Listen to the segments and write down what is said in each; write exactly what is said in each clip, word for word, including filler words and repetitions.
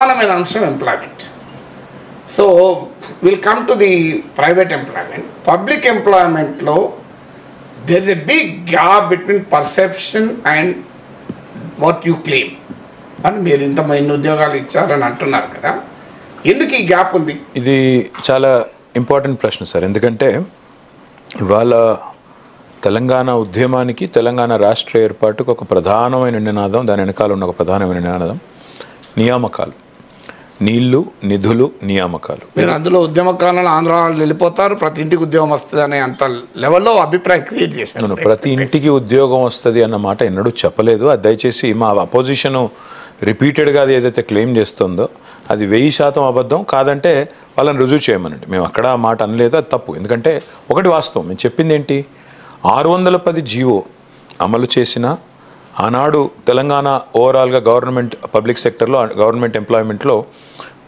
An answer employment. So we'll come to the private employment. Public employment law, there is a big gap between perception and what you claim. And mere inta main udyogalu icharu ani antunnaru kada. Enduku ee gap undi? Idi chaala important prashna sir. Endukante ivala Telangana udyamaniki Telangana rashtra erpatuku oka pradhanamaina ninadam dani enakala unna oka pradhanamaina ninadam niyamakalu. Nilu, Nidulu, Niyamakalu. Andulo Udyamakalanu Andhra vallu vellipotaru prati intiki udyogam vastadane anta level lo abhiprayam create chesaru. Prati intiki udyogam vastadi anna mata ennadu cheppaledu. Dayachesi ma opposition repeated ga edaithe claim chestundo adi one hundred percent abaddham kaadante vallanni ruju cheyamanandi. Mem akkada maata analedu adi tappu endukante okati vastavam mem cheppindi enti six ten G O amalu chesina ఆనాడు Telangana overall గా government public sector లో government employment లో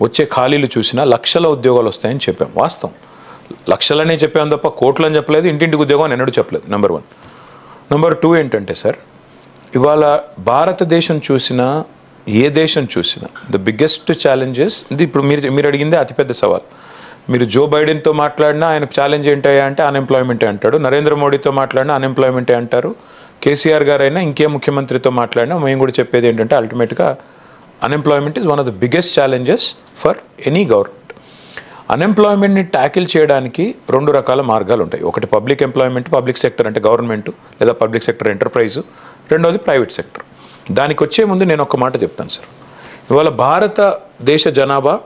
వచ్చే ఖాళీలు చూసినా లక్షల ఉద్యోగాలు వస్తాయని చెప్పాం. వాస్తవం లక్షలనే చెప్పాం తప్ప కోట్లని చెప్పలేదు. ఇంటింటికి ఉద్యోగం ఎన్నడూ చెప్పలేదు. Number one. నంబర్ two ఏంటంటే సార్, ఇవాళ భారతదేశం చూసినా ఏ దేశం చూసినా ద బిగ్గెస్ట్ ఛాలెంజెస్ ఇది ఇప్పుడు మీరు మీరు అడిగిందే అతిపెద్ద సవాల్. మీరు జో బైడెన్ తో మాట్లాడినా ఆయన ఛాలెంజ్ ఏంటయ్యా అంటే అన్‌ఎంప్లాయ్‌మెంట్ అంటాడు. నరేంద్ర మోడీతో మాట్లాడినా అన్‌ఎంప్లాయ్‌మెంట్ అంటారు. K C R గారైనా ఇంకే ముఖ్యమంత్రితో మాట్లాడినా మేము కూడా చెప్పేది ఏంటంటే అల్టిమేట్గా unemployment is one of the biggest challenges for any government. అన్ఎంప్లాయ్మెంట్ని ట్యాకిల్ చేయడానికి రెండు రకాల మార్గాలు ఉంటాయి. ఒకటి పబ్లిక్ ఎంప్లాయ్మెంట్, పబ్లిక్ సెక్టర్ అంటే గవర్నమెంట్ లేదా పబ్లిక్ సెక్టర్ ఎంటర్ప్రైజు. రెండోది ప్రైవేట్ సెక్టర్. దానికి వచ్చే ముందు నేను ఒక మాట చెప్తాను సార్. ఇవాళ భారతదేశ జనాభా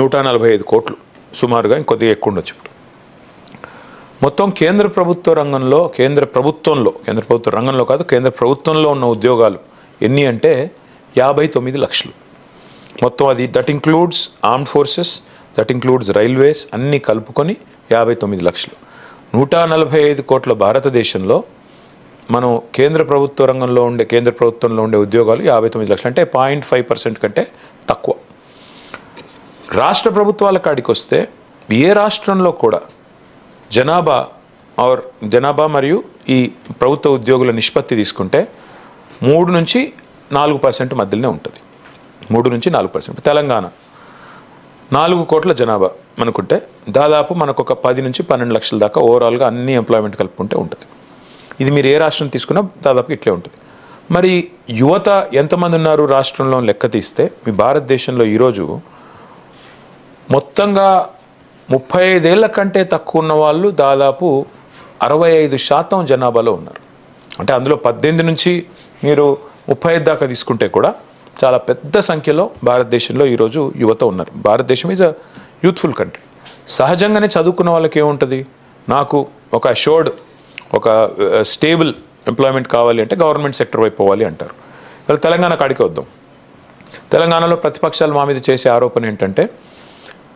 నూట నలభై ఐదు కోట్లు సుమారుగా, ఇంకొద్దిగా ఎక్కువ ఉండొచ్చు. మొత్తం కేంద్ర ప్రభుత్వ రంగంలో కేంద్ర ప్రభుత్వంలో కేంద్ర ప్రభుత్వ రంగంలో కాదు కేంద్ర ప్రభుత్వంలో ఉన్న ఉద్యోగాలు ఎన్ని అంటే యాభై తొమ్మిది లక్షలు మొత్తం. అది that includes armed forces, that includes railways అన్నీ కలుపుకొని యాభై తొమ్మిది లక్షలు. నూట నలభై ఐదు కోట్ల భారతదేశంలో మనం కేంద్ర ప్రభుత్వ రంగంలో ఉండే కేంద్ర ప్రభుత్వంలో ఉండే ఉద్యోగాలు యాభై తొమ్మిది లక్షలు అంటే పాయింట్ ఫైవ్ పర్సెంట్ కంటే తక్కువ. రాష్ట్ర ప్రభుత్వాల కాడికి వస్తే ఏ రాష్ట్రంలో కూడా జనాభా ఆర్ జనాభా మరియు ఈ ప్రభుత్వ ఉద్యోగుల నిష్పత్తి తీసుకుంటే మూడు నుంచి నాలుగు పర్సెంట్ మధ్యలోనే ఉంటుంది. మూడు నుంచి నాలుగు పర్సెంట్ తెలంగాణ నాలుగు కోట్ల జనాభా అనుకుంటే దాదాపు మనకు ఒక పది నుంచి పన్నెండు లక్షల దాకా ఓవరాల్గా అన్ని ఎంప్లాయ్మెంట్ కలుపుకుంటే ఉంటుంది. ఇది మీరు ఏ రాష్ట్రం తీసుకున్నా దాదాపు ఇట్లే ఉంటుంది. మరి యువత ఎంతమంది ఉన్నారు రాష్ట్రంలో లెక్క తీస్తే మీ భారతదేశంలో ఈరోజు మొత్తంగా ముప్పై ఐదేళ్ల కంటే తక్కువ ఉన్న వాళ్ళు దాదాపు అరవై ఐదు శాతం జనాభాలో ఉన్నారు. అంటే అందులో పద్దెనిమిది నుంచి మీరు ముప్పై ఐదు దాకా తీసుకుంటే కూడా చాలా పెద్ద సంఖ్యలో భారతదేశంలో ఈరోజు యువత ఉన్నారు. భారతదేశం ఈజ్ అ యూత్ఫుల్ కంట్రీ. సహజంగానే చదువుకున్న వాళ్ళకి ఏముంటుంది, నాకు ఒక అష్యూర్డ్ ఒక స్టేబుల్ ఎంప్లాయ్మెంట్ కావాలి అంటే గవర్నమెంట్ సెక్టర్ వైపు పోవాలి అంటారు. ఇలా తెలంగాణ కాడికి వద్దాం. తెలంగాణలో ప్రతిపక్షాలు మా మీద చేసే ఆరోపణ ఏంటంటే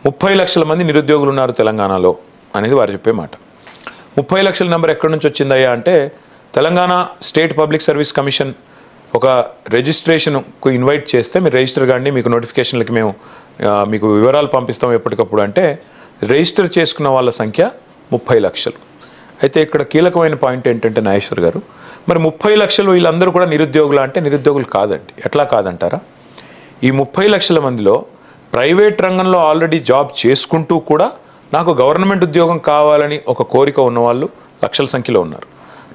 ముప్పై లక్షల మంది నిరుద్యోగులు ఉన్నారు తెలంగాణలో అనేది వారు చెప్పే మాట. ముప్పై లక్షల నెంబర్ ఎక్కడి నుంచి వచ్చిందయ్యా అంటే Telangana state public service commission ఒక రిజిస్ట్రేషన్కు ఇన్వైట్ చేస్తే మీరు రిజిస్టర్ కాండి, మీకు నోటిఫికేషన్లకి మేము మీకు వివరాలు పంపిస్తాం ఎప్పటికప్పుడు అంటే రిజిస్టర్ చేసుకున్న వాళ్ళ సంఖ్య ముప్పై లక్షలు. అయితే ఇక్కడ కీలకమైన పాయింట్ ఏంటంటే నాగేశ్వర్ గారు, మరి ముప్పై లక్షలు వీళ్ళందరూ కూడా నిరుద్యోగులు అంటే నిరుద్యోగులు కాదండి. ఎట్లా కాదంటారా? ఈ ముప్పై లక్షల మందిలో ప్రైవేట్ రంగంలో ఆల్రెడీ జాబ్ చేసుకుంటూ కూడా నాకు గవర్నమెంట్ ఉద్యోగం కావాలని ఒక కోరిక ఉన్నవాళ్ళు లక్షల సంఖ్యలో ఉన్నారు.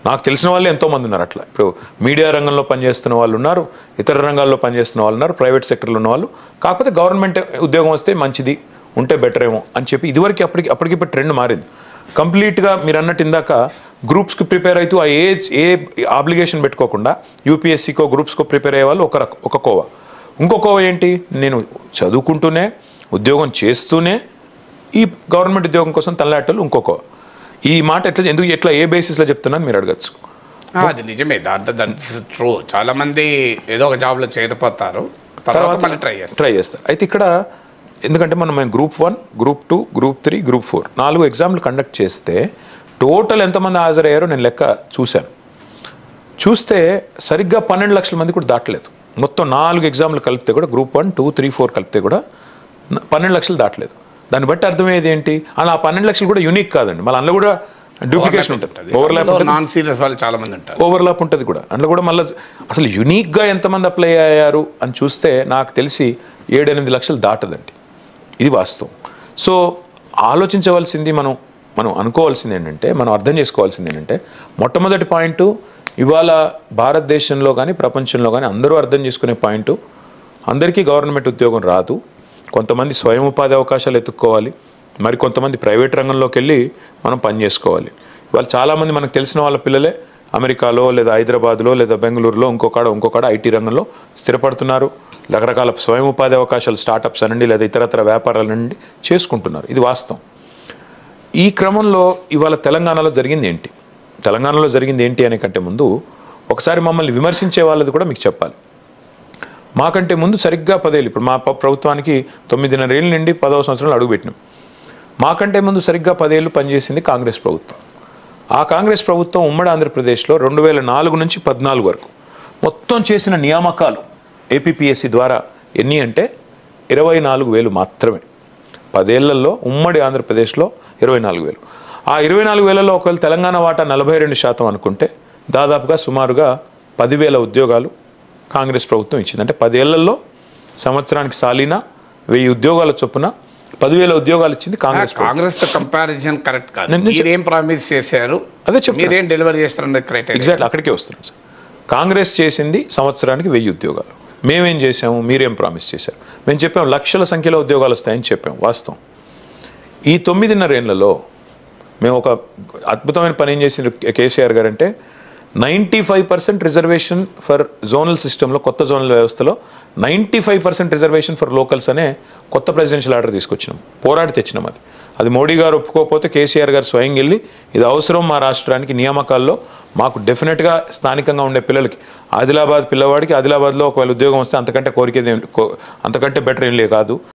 నాకు తెలిసిన వాళ్ళు ఎంతోమంది ఉన్నారు. అట్లా ఇప్పుడు మీడియా రంగంలో పనిచేస్తున్న వాళ్ళు ఉన్నారు, ఇతర రంగాల్లో పనిచేస్తున్న వాళ్ళు ఉన్నారు, ప్రైవేట్ సెక్టర్లో ఉన్నవాళ్ళు. కాకపోతే గవర్నమెంట్ ఉద్యోగం వస్తే మంచిది, ఉంటే బెటర్ ఏమో అని చెప్పి ఇదివరకు అప్పటికి అప్పటికిప్పుడు ట్రెండ్ మారింది కంప్లీట్గా. మీరు అన్నట్టు ఇందాక గ్రూప్స్కి ప్రిపేర్ అవుతూ ఆ ఏ ఏ ఆబ్లిగేషన్ పెట్టుకోకుండా యూపీఎస్సీకో గ్రూప్స్కో ప్రిపేర్ అయ్యేవాళ్ళు ఒక ఒక కోవ. ఇంకొక ఏంటి, నేను చదువుకుంటూనే ఉద్యోగం చేస్తూనే ఈ గవర్నమెంట్ ఉద్యోగం కోసం తల్లాటలు ఇంకొక. ఈ మాట ఎట్లా ఎందుకు ఎట్లా ఏ బేసిస్లో చెప్తున్నాను మీరు అడగచ్చు. అది నిజమే, దాంట్లో దాంట్లో ట్రూ. చాలామంది ఏదో ఒక జాబ్లో చేరిపోతారు, తర్వాత మళ్ళీ ట్రై చేస్తారు ట్రై చేస్తారు అయితే ఇక్కడ ఎందుకంటే మనం group one, group two, group three, group four నాలుగు ఎగ్జామ్లు కండక్ట్ చేస్తే టోటల్ ఎంతమంది హాజరయ్యారో నేను లెక్క చూశాను. చూస్తే సరిగ్గా పన్నెండు లక్షల మంది కూడా దాటలేదు. మొత్తం నాలుగు ఎగ్జామ్లు కలిపితే కూడా group one two three four కలిపితే కూడా పన్నెండు లక్షలు దాటలేదు. దాన్ని బట్టి అర్థమయ్యేది ఏంటి అలా ఆ పన్నెండు లక్షలు కూడా యూనిక్ కాదండి. మళ్ళీ అందులో కూడా డూప్లికేషన్ ఉంటుంది, ఓవర్లాప్ నాన్ సీరియస్ వాళ్ళు చాలా మంది ఉంటారు, ఓవర్లాప్ ఉంటుంది కూడా. అందులో కూడా మళ్ళీ అసలు యూనిక్గా ఎంతమంది అప్లై అయ్యారు అని చూస్తే నాకు తెలిసి ఏడు ఎనిమిది లక్షలు దాటదండి. ఇది వాస్తవం. సో ఆలోచించవలసింది మనం మనం అనుకోవాల్సింది ఏంటంటే, మనం అర్థం చేసుకోవాల్సింది ఏంటంటే, మొట్టమొదటి పాయింట్ ఇవాళ భారతదేశంలో కానీ ప్రపంచంలో కానీ అందరూ అర్థం చేసుకునే పాయింట్, అందరికీ గవర్నమెంట్ ఉద్యోగం రాదు. కొంతమంది స్వయం ఉపాధి అవకాశాలు ఎత్తుక్కోవాలి, మరి కొంతమంది ప్రైవేట్ రంగంలోకి వెళ్ళి మనం పని చేసుకోవాలి. ఇవాళ చాలామంది మనకు తెలిసిన వాళ్ళ పిల్లలే అమెరికాలో లేదా హైదరాబాద్లో లేదా బెంగళూరులో ఇంకొకడ ఇంకొకడ ఐటీ రంగంలో స్థిరపడుతున్నారు. రకరకాల స్వయం ఉపాధి అవకాశాలు స్టార్టప్స్ అనండి లేదా ఇతరతర వ్యాపారాల నుండి చేసుకుంటున్నారు. ఇది వాస్తవం. ఈ క్రమంలో ఇవాళ తెలంగాణలో జరిగింది ఏంటి, తెలంగాణలో జరిగింది ఏంటి అనే కంటే ముందు ఒకసారి మమ్మల్ని విమర్శించే వాళ్ళది కూడా మీకు చెప్పాలి. మాకంటే ముందు సరిగ్గా పదేళ్ళు, ఇప్పుడు మా ప్రభుత్వానికి తొమ్మిదిన్నరేళ్ళ నుండి పదవ సంవత్సరంలో అడుగుపెట్టినాం. మాకంటే ముందు సరిగ్గా పదేళ్ళు పనిచేసింది కాంగ్రెస్ ప్రభుత్వం. ఆ కాంగ్రెస్ ప్రభుత్వం ఉమ్మడి ఆంధ్రప్రదేశ్లో రెండు వేల నాలుగు నుంచి పద్నాలుగు వరకు మొత్తం చేసిన నియామకాలు ఏపీపీఎస్సీ ద్వారా ఎన్ని అంటే ఇరవై నాలుగు వేలు మాత్రమే. పదేళ్లలో ఉమ్మడి ఆంధ్రప్రదేశ్లో ఇరవై నాలుగు వేలు ఆ ఇరవై నాలుగు వేలలో ఒకవేళ తెలంగాణ వాటా నలభై రెండు శాతం అనుకుంటే దాదాపుగా సుమారుగా పదివేల ఉద్యోగాలు కాంగ్రెస్ ప్రభుత్వం ఇచ్చింది. అంటే పదేళ్లలో సంవత్సరానికి సాలిన వెయ్యి ఉద్యోగాల చొప్పున పదివేల ఉద్యోగాలు ఇచ్చింది కాంగ్రెస్. కాంగ్రెస్ తో కంపారిజన్ కరెక్ట్ కాదు. మీరు ఏం ప్రామిస్ చేశారు, అదే మీరు ఏం డెలివరీ చేస్తారన్నది కరెక్ట్. ఎగ్జాక్ట్లీ అక్కడికే వస్తున్నాం సార్. కాంగ్రెస్ చేసింది సంవత్సరానికి వెయ్యి ఉద్యోగాలు. మేమేం చేసాము, మీరేం ప్రామిస్ చేశారు? మేము చెప్పాము లక్షల సంఖ్యలో ఉద్యోగాలు వస్తాయని చెప్పాము, వాస్తవం. ఈ తొమ్మిదిన్నర ఏళ్లలో మేము ఒక అద్భుతమైన పని ఏం చేసింది కేసీఆర్ గారు అంటే, ninety five percent reservation for zonal సిస్టంలో, కొత్త జోనల్ వ్యవస్థలో ninety five percent reservation for locals అనే కొత్త ప్రెసిడెన్షియల్ ఆర్డర్ తీసుకొచ్చినాం, పోరాడి తెచ్చినాం. అది అది మోడీ గారు ఒప్పుకోకపోతే కేసీఆర్ గారు స్వయంగా వెళ్ళి ఇది అవసరం మా రాష్ట్రానికి, నియామకాల్లో మాకు డెఫినెట్గా స్థానికంగా ఉండే పిల్లలకి, ఆదిలాబాద్ పిల్లవాడికి ఆదిలాబాద్లో ఒకవేళ ఉద్యోగం వస్తే అంతకంటే కోరికేది అంతకంటే బెటర్ ఏం లేదు కాదు.